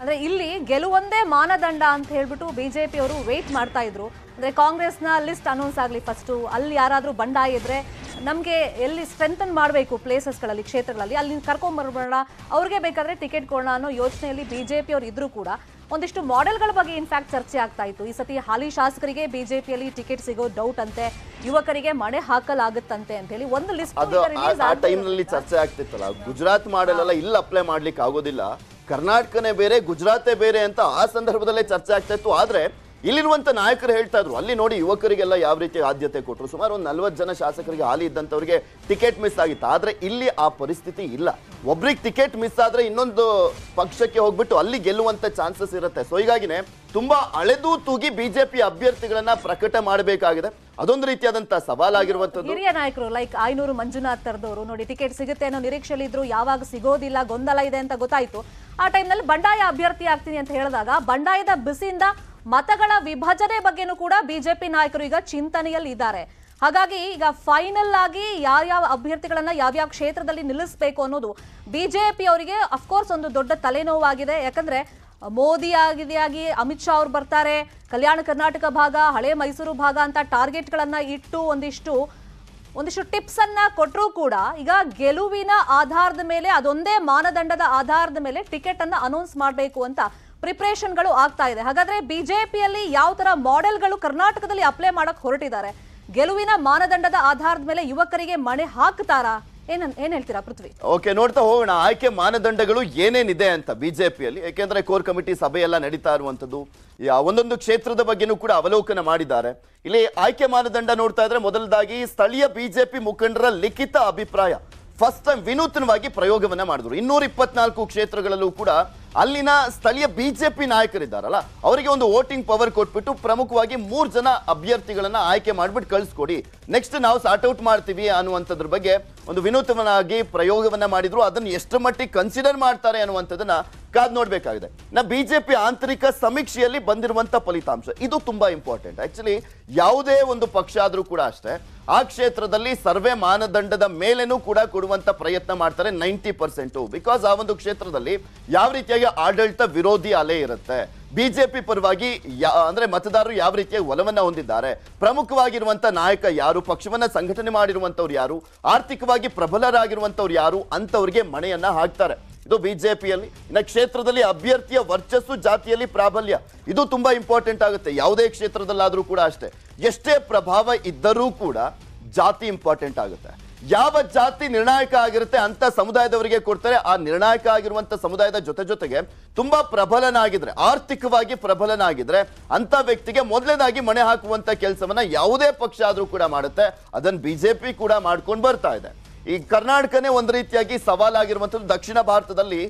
ಅಂದ್ರೆ ಇಲ್ಲಿ ಗೆಲುವೊಂದೇ ಮಾನದಂಡ ಅಂತ ಹೇಳ್ಬಿಟ್ಟು ಬಿಜೆಪಿ ಅವರು ವೇಟ್ ಮಾಡ್ತಾ ಇದ್ರು. ಅಂದ್ರೆ ಕಾಂಗ್ರೆಸ್ನ ಲಿಸ್ಟ್ ಅನೌನ್ಸ್ ಆಗಲಿ ಫಸ್ಟು, ಅಲ್ಲಿ ಯಾರಾದರೂ ಬಂಡಾಯ ಇದ್ರೆ ನಮಗೆ ಎಲ್ಲಿ ಸ್ಟ್ರೆಂಥನ್ ಮಾಡಬೇಕು ಪ್ಲೇಸಸ್ಗಳಲ್ಲಿ, ಕ್ಷೇತ್ರಗಳಲ್ಲಿ, ಅಲ್ಲಿ ಕರ್ಕೊಂಡ್ಬರ್ಬೋಣ, ಅವ್ರಿಗೆ ಬೇಕಾದರೆ ಟಿಕೆಟ್ ಕೊಡೋಣ ಅನ್ನೋ ಯೋಚನೆಯಲ್ಲಿ ಬಿಜೆಪಿ ಅವರು ಇದ್ರೂ ಕೂಡ ಒಂದಿಷ್ಟು ಮಾಡೆಲ್ಗಳ ಬಗ್ಗೆ ಇನ್ಫ್ಯಾಕ್ಟ್ ಚರ್ಚೆ ಆಗ್ತಾ ಇತ್ತು. ಈ ಸತಿ ಹಾಲಿ ಶಾಸಕರಿಗೆ ಬಿಜೆಪಿಯಲ್ಲಿ ಟಿಕೆಟ್ ಸಿಗೋ ಡೌಟ್ ಅಂತೆ, ಯುವಕರಿಗೆ ಮಣೆ ಹಾಕಲಾಗುತ್ತಂತೆ ಅಂತ ಹೇಳಿ ಒಂದು ಲಿಸ್ಟ್ ಟೈಮ್ನಲ್ಲಿ ಚರ್ಚೆ ಆಗ್ತಿತ್ತಲ್ಲ. ಗುಜರಾತ್ ಮಾಡೆಲ್ ಎಲ್ಲ ಇಲ್ಲಿ ಅಪ್ಲೈ ಮಾಡ್ಲಿಕ್ಕೆ ಆಗೋದಿಲ್ಲ, ಕರ್ನಾಟಕನೇ ಬೇರೆ ಗುಜರಾತೇ ಬೇರೆ ಅಂತ ಆ ಸಂದರ್ಭದಲ್ಲೇ ಚರ್ಚೆ ಆಗ್ತಾ ಇತ್ತು. ಆದ್ರೆ ಇಲ್ಲಿರುವಂತ ನಾಯಕರು ಹೇಳ್ತಾ ಇದ್ರು ಅಲ್ಲಿ ನೋಡಿ ಯುವಕರಿಗೆಲ್ಲ ಯಾವ ರೀತಿ ಆದ್ಯತೆ ಕೊಟ್ಟರು. ಸುಮಾರು ಒಂದು 40 ಜನ ಶಾಸಕರಿಗೆ ಹಾಲಿ ಇದ್ದಂಥವ್ರಿಗೆ ಟಿಕೆಟ್ ಮಿಸ್ ಆಗಿತ್ತು. ಆದ್ರೆ ಇಲ್ಲಿ ಆ ಪರಿಸ್ಥಿತಿ ಇಲ್ಲ. ಒಬ್ರಿಗೆ ಟಿಕೆಟ್ ಮಿಸ್ ಆದ್ರೆ ಇನ್ನೊಂದು ಪಕ್ಷಕ್ಕೆ ಹೋಗ್ಬಿಟ್ಟು ಅಲ್ಲಿ ಗೆಲ್ಲುವಂತ ಚಾನ್ಸಸ್ ಇರುತ್ತೆ. ಸೊ ಹೀಗಾಗಿನೇ ತುಂಬಾ ಅಳೆದು ತೂಗಿ ಬಿಜೆಪಿ ಅಭ್ಯರ್ಥಿಗಳನ್ನ ಪ್ರಕಟ ಮಾಡಬೇಕಾಗಿದೆ. ಅದೊಂದು ರೀತಿಯಾದಂತಹ ಸವಾಲಾಗಿರುವಂತದ್ದು. ಹಿರಿಯ ನಾಯಕರು ಲೈಕ್ ಆಯನೂರು ಮಂಜುನಾಥ್ ತರದವರು ನೋಡಿ ಟಿಕೆಟ್ ಸಿಗುತ್ತೆ ಅನ್ನೋ ನಿರೀಕ್ಷೆಯಲ್ಲಿ ಇದ್ರು, ಯಾವಾಗ ಸಿಗೋದಿಲ್ಲ, ಗೊಂದಲ ಇದೆ ಅಂತ ಗೊತ್ತಾಯ್ತು. ಆ ಟೈಮ್ನಲ್ಲಿ ಬಂಡಾಯ ಅಭ್ಯರ್ಥಿ ಆಗ್ತೀನಿ ಅಂತ ಹೇಳಿದಾಗ ಬಂಡಾಯದ ಬಿಸಿಯಿಂದ ಮತಗಳ ವಿಭಜನೆ ಬಗ್ಗೆನೂ ಕೂಡ ಬಿಜೆಪಿ ನಾಯಕರು ಈಗ ಚಿಂತನೆಯಲ್ಲಿ ಇದ್ದಾರೆ. ಹಾಗಾಗಿ ಈಗ ಫೈನಲ್ ಆಗಿ ಯಾವ್ಯಾವ ಅಭ್ಯರ್ಥಿಗಳನ್ನ ಯಾವ್ಯಾವ ಕ್ಷೇತ್ರದಲ್ಲಿ ನಿಲ್ಲಿಸಬೇಕು ಅನ್ನೋದು ಬಿಜೆಪಿ ಅವರಿಗೆ ಅಫ್ಕೋರ್ಸ್ ಒಂದು ದೊಡ್ಡ ತಲೆನೋವಾಗಿದೆ. ಯಾಕಂದ್ರೆ ಮೋದಿ ಆಗಿದೆಯಾಗಿ ಅಮಿತ್ ಶಾ ಅವ್ರು ಬರ್ತಾರೆ, ಕಲ್ಯಾಣ ಕರ್ನಾಟಕ ಭಾಗ, ಹಳೆ ಮೈಸೂರು ಭಾಗ ಅಂತ ಟಾರ್ಗೆಟ್ಗಳನ್ನ ಇಟ್ಟು ಒಂದಿಷ್ಟು ಟಿಪ್ಸ್ ಅನ್ನ ಕೊಟ್ಟರೂ ಕೂಡ ಈಗ ಗೆಲುವಿನ ಆಧಾರದ ಮೇಲೆ, ಅದೊಂದೇ ಮಾನದಂಡದ ಆಧಾರದ ಮೇಲೆ ಟಿಕೆಟ್ ಅನ್ನ ಅನೌನ್ಸ್ ಮಾಡಬೇಕು ಅಂತ ಪ್ರಿಪರೇಷನ್ಗಳು ಆಗ್ತಾ ಇದೆ. ಹಾಗಾದ್ರೆ ಬಿಜೆಪಿಯಲ್ಲಿ ಯಾವ ತರ ಮಾಡೆಲ್ಗಳು ಕರ್ನಾಟಕದಲ್ಲಿ ಅಪ್ಲೈ ಮಾಡಕ್ ಹೊರಟಿದ್ದಾರೆ? ಗೆಲುವಿನ ಮಾನದಂಡದ ಆಧಾರದ ಮೇಲೆ ಯುವಕರಿಗೆ ಮಣೆ ಹಾಕ್ತಾರಾ? ಏನ್ ಹೇಳ್ತೀರಾ ಪೃಥ್ವಿ? ಓಕೆ, ನೋಡ್ತಾ ಹೋಗೋಣ ಆಯ್ಕೆ ಮಾನದಂಡಗಳು ಏನೇನಿದೆ ಅಂತ ಬಿಜೆಪಿಯಲ್ಲಿ. ಯಾಕೆಂದ್ರೆ ಕೋರ್ ಕಮಿಟಿ ಸಭೆ ಎಲ್ಲ ನಡೀತಾ ಇರುವಂತದ್ದು, ಒಂದೊಂದು ಕ್ಷೇತ್ರದ ಬಗ್ಗೆನೂ ಕೂಡ ಅವಲೋಕನ ಮಾಡಿದ್ದಾರೆ. ಇಲ್ಲಿ ಆಯ್ಕೆ ಮಾನದಂಡ ನೋಡ್ತಾ ಇದ್ರೆ ಮೊದಲದಾಗಿ ಸ್ಥಳೀಯ ಬಿಜೆಪಿ ಮುಖಂಡರ ಲಿಖಿತ ಅಭಿಪ್ರಾಯ ಫಸ್ಟ್ ಟೈಮ್ ವಿನೂತನವಾಗಿ ಪ್ರಯೋಗವನ್ನ ಮಾಡಿದ್ರು. 224 ಕ್ಷೇತ್ರಗಳಲ್ಲೂ ಕೂಡ ಅಲ್ಲಿನ ಸ್ಥಳೀಯ ಬಿಜೆಪಿ ನಾಯಕರಿದ್ದಾರಲ್ಲ ಅವರಿಗೆ ಒಂದು ವೋಟಿಂಗ್ ಪವರ್ ಕೊಟ್ಬಿಟ್ಟು ಪ್ರಮುಖವಾಗಿ 3 ಜನ ಅಭ್ಯರ್ಥಿಗಳನ್ನ ಆಯ್ಕೆ ಮಾಡ್ಬಿಟ್ಟು ಕಳ್ಸಿಕೊಡಿ, ನೆಕ್ಸ್ಟ್ ನಾವು ಸಾರ್ಟ್ ಔಟ್ ಮಾಡ್ತೀವಿ ಅನ್ನುವಂಥದ್ರ ಬಗ್ಗೆ ಒಂದು ವಿನೂತನವಾಗಿ ಪ್ರಯೋಗವನ್ನ ಮಾಡಿದ್ರು. ಅದನ್ನು ಎಷ್ಟು ಮಟ್ಟಿಗೆ ಕನ್ಸಿಡರ್ ಮಾಡ್ತಾರೆ ಅನ್ನುವಂಥದ್ದನ್ನ ಕಾದ್ ನೋಡ್ಬೇಕಾಗಿದೆ. ಬಿಜೆಪಿ ಆಂತರಿಕ ಸಮೀಕ್ಷೆಯಲ್ಲಿ ಬಂದಿರುವಂತ ಫಲಿತಾಂಶ ಇದು ತುಂಬಾ ಇಂಪಾರ್ಟೆಂಟ್. ಆಕ್ಚುಲಿ ಯಾವುದೇ ಒಂದು ಪಕ್ಷ ಆದ್ರೂ ಕೂಡ ಅಷ್ಟೇ ಆ ಕ್ಷೇತ್ರದಲ್ಲಿ ಸರ್ವೆ ಮಾನದಂಡದ ಮೇಲೇನೂ ಕೂಡ ಕೊಡುವಂತ ಪ್ರಯತ್ನ ಮಾಡ್ತಾರೆ 90%. ಬಿಕಾಸ್ ಆ ಒಂದು ಕ್ಷೇತ್ರದಲ್ಲಿ ಯಾವ ರೀತಿಯಾಗಿ ಆಡಳಿತ ವಿರೋಧಿ ಅಲೆ ಇರುತ್ತೆ, ಬಿಜೆಪಿ ಪರವಾಗಿ ಅಂದ್ರೆ ಮತದಾರರು ಯಾವ ರೀತಿಯ ಒಲವನ್ನ ಹೊಂದಿದ್ದಾರೆ, ಪ್ರಮುಖವಾಗಿರುವಂತ ನಾಯಕ ಯಾರು, ಪಕ್ಷವನ್ನ ಸಂಘಟನೆ ಮಾಡಿರುವಂತವ್ರು ಯಾರು, ಆರ್ಥಿಕವಾಗಿ ಪ್ರಬಲರಾಗಿರುವಂತವ್ರು ಯಾರು ಅಂತವ್ರಿಗೆ ಮಣೆಯನ್ನ ಹಾಕ್ತಾರೆ. ಇದು ಬಿಜೆಪಿಯಲ್ಲಿ. ಇನ್ನು ಕ್ಷೇತ್ರದಲ್ಲಿ ಅಭ್ಯರ್ಥಿಯ ವರ್ಚಸ್ಸು ಜಾತಿಯಲ್ಲಿ ಪ್ರಾಬಲ್ಯ ಇದು ತುಂಬಾ ಇಂಪಾರ್ಟೆಂಟ್ ಆಗುತ್ತೆ. ಯಾವುದೇ ಕ್ಷೇತ್ರದಲ್ಲಾದ್ರೂ ಕೂಡ ಅಷ್ಟೇ ಎಷ್ಟೇ ಪ್ರಭಾವ ಇದ್ದರೂ ಕೂಡ ಜಾತಿ ಇಂಪಾರ್ಟೆಂಟ್ ಆಗುತ್ತೆ. ಯಾವ ಜಾತಿ ನಿರ್ಣಾಯಕ ಆಗಿರುತ್ತೆ ಅಂತ ಸಮುದಾಯದವರಿಗೆ ಕೊಡ್ತಾರೆ. ಆ ನಿರ್ಣಾಯಕ ಆಗಿರುವಂತ ಸಮುದಾಯದ ಜೊತೆಗೆ ತುಂಬಾ ಪ್ರಬಲನಾಗಿದ್ರೆ, ಆರ್ಥಿಕವಾಗಿ ಪ್ರಬಲನಾಗಿದ್ರೆ ಅಂತ ವ್ಯಕ್ತಿಗೆ ಮೊದಲನೇದಾಗಿ ಮಣೆ ಹಾಕುವಂತ ಕೆಲಸವನ್ನ ಯಾವುದೇ ಪಕ್ಷ ಆದ್ರೂ ಕೂಡ ಮಾಡುತ್ತೆ. ಅದನ್ನ ಬಿಜೆಪಿ ಕೂಡ ಮಾಡ್ಕೊಂಡು ಬರ್ತಾ ಇದೆ. ಈ ಕರ್ನಾಟಕನೇ ಒಂದು ರೀತಿಯಾಗಿ ಸವಾಲಾಗಿರುವಂಥದ್ದು. ದಕ್ಷಿಣ ಭಾರತದಲ್ಲಿ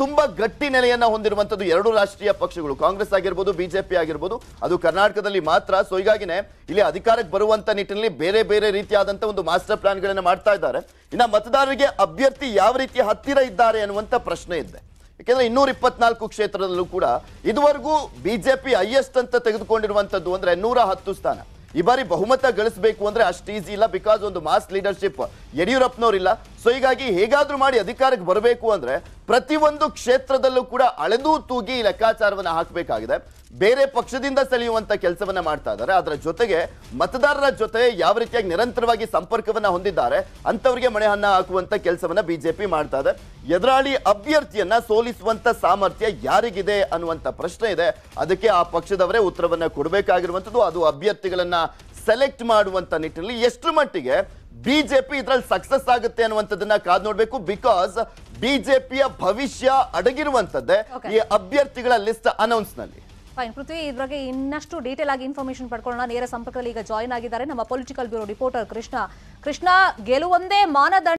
ತುಂಬಾ ಗಟ್ಟಿ ನೆಲೆಯನ್ನ ಹೊಂದಿರುವಂಥದ್ದು 2 ರಾಷ್ಟ್ರೀಯ ಪಕ್ಷಗಳು, ಕಾಂಗ್ರೆಸ್ ಆಗಿರ್ಬೋದು, ಬಿಜೆಪಿ ಆಗಿರ್ಬೋದು. ಅದು ಕರ್ನಾಟಕದಲ್ಲಿ ಮಾತ್ರ. ಸೊ ಹೀಗಾಗಿನೇ ಇಲ್ಲಿ ಅಧಿಕಾರಕ್ಕೆ ಬರುವಂತ ನಿಟ್ಟಿನಲ್ಲಿ ಬೇರೆ ಬೇರೆ ರೀತಿಯಾದಂತಹ ಒಂದು ಮಾಸ್ಟರ್ ಪ್ಲಾನ್ಗಳನ್ನು ಮಾಡ್ತಾ ಇದ್ದಾರೆ. ಇನ್ನ ಮತದಾರರಿಗೆ ಅಭ್ಯರ್ಥಿ ಯಾವ ರೀತಿ ಹತ್ತಿರ ಇದ್ದಾರೆ ಅನ್ನುವಂಥ ಪ್ರಶ್ನೆ ಇದೆ. ಯಾಕೆಂದ್ರೆ 224 ಕ್ಷೇತ್ರದಲ್ಲೂ ಕೂಡ ಇದುವರೆಗೂ ಬಿಜೆಪಿ ಹೈಯೆಸ್ಟ್ ಅಂತ ತೆಗೆದುಕೊಂಡಿರುವಂತದ್ದು ಅಂದ್ರೆ 110 ಸ್ಥಾನ. ಈ ಬಾರಿ ಬಹುಮತ ಗಳಿಸಬೇಕು ಅಂದ್ರೆ ಅಷ್ಟು ಈಜಿ ಇಲ್ಲ. ಬಿಕಾಸ್ ಒಂದು ಮಾಸ್ ಲೀಡರ್ಶಿಪ್ ಯಡಿಯೂರಪ್ಪನವರು ಇಲ್ಲ. ಸೊ ಹೀಗಾಗಿ ಹೇಗಾದರೂ ಮಾಡಿ ಅಧಿಕಾರಕ್ಕೆ ಬರಬೇಕು ಅಂದ್ರೆ ಪ್ರತಿಯೊಂದು ಕ್ಷೇತ್ರದಲ್ಲೂ ಕೂಡ ಅಳೆದು ತೂಗಿ ಲೆಕ್ಕಾಚಾರವನ್ನು ಹಾಕಬೇಕಾಗಿದೆ. ಬೇರೆ ಪಕ್ಷದಿಂದ ಸೆಳೆಯುವಂತ ಕೆಲಸವನ್ನ ಮಾಡ್ತಾ ಇದ್ದಾರೆ. ಅದರ ಜೊತೆಗೆ ಮತದಾರರ ಜೊತೆ ಯಾವ ರೀತಿಯಾಗಿ ನಿರಂತರವಾಗಿ ಸಂಪರ್ಕವನ್ನ ಹೊಂದಿದ್ದಾರೆ ಅಂತವರಿಗೆ ಮಣೆಹನ್ನ ಹಾಕುವಂತ ಕೆಲಸವನ್ನ ಬಿಜೆಪಿ ಮಾಡ್ತಾ ಇದೆ. ಎದುರಾಳಿ ಅಭ್ಯರ್ಥಿಯನ್ನ ಸೋಲಿಸುವಂತ ಸಾಮರ್ಥ್ಯ ಯಾರಿಗಿದೆ ಅನ್ನುವಂತ ಪ್ರಶ್ನೆ ಇದೆ. ಅದಕ್ಕೆ ಆ ಪಕ್ಷದವರೇ ಉತ್ತರವನ್ನ ಕೊಡಬೇಕಾಗಿರುವಂತದ್ದು. ಅದು ಅಭ್ಯರ್ಥಿಗಳನ್ನ ಸೆಲೆಕ್ಟ್ ಮಾಡುವಂತ ನಿಟ್ಟಿನಲ್ಲಿ ಎಷ್ಟು ಮಟ್ಟಿಗೆ ಬಿಜೆಪಿ ಇದರಲ್ಲಿ ಸಕ್ಸಸ್ ಆಗುತ್ತೆ ಅನ್ನುವಂಥದ್ದನ್ನ ಕಾದು ನೋಡ್ಬೇಕು. ಬಿಕಾಸ್ ಬಿಜೆಪಿಯ ಭವಿಷ್ಯ ಅಡಗಿರುವಂತದ್ದೇ ಈ ಅಭ್ಯರ್ಥಿಗಳ ಲಿಸ್ಟ್ ಅನೌನ್ಸ್ ನಲ್ಲಿ. ಫೈನ್ ಪೃಥ್ವಿ, ಇದ್ರ ಬಗ್ಗೆ ಇನ್ನಷ್ಟು ಡೀಟೇಲ್ ಆಗಿ ಇನ್ಫಾರ್ಮೇಶನ್ ಪಡ್ಕೊಳ್ಳೋಣ. ನೇರ ಸಂಪರ್ಕದಲ್ಲಿ ಈಗ ಜಾಯಿನ್ ಆಗಿದ್ದಾರೆ ನಮ್ಮ political bureau reporter Krishna. Krishna, ಗೆಲುವೊಂದೇ ಮಾನದಂಡ